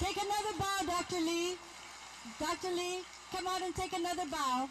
Take another bow, Dr. Lee. Dr. Lee, come out and take another bow.